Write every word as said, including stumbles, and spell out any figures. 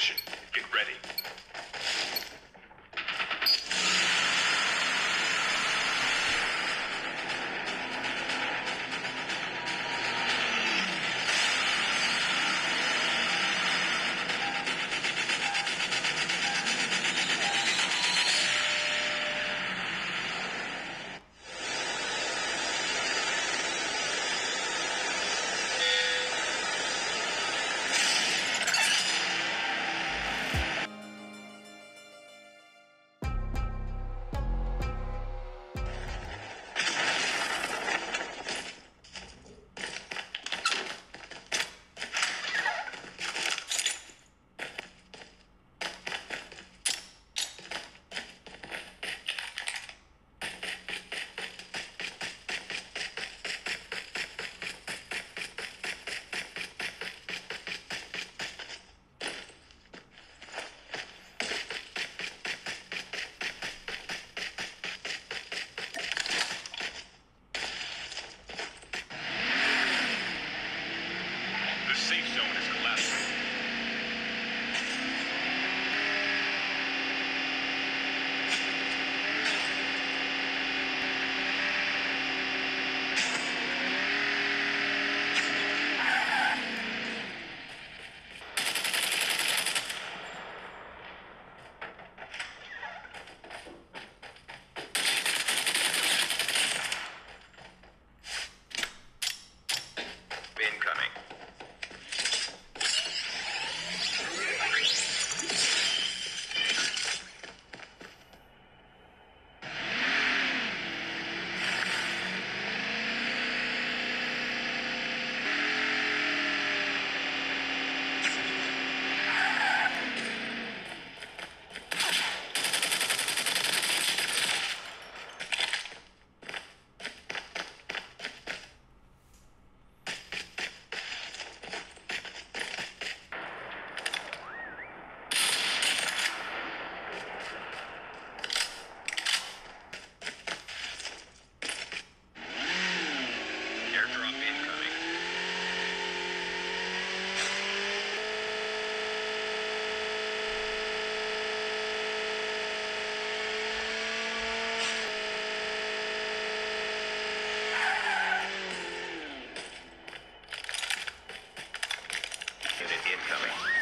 mission. Get ready. Coming.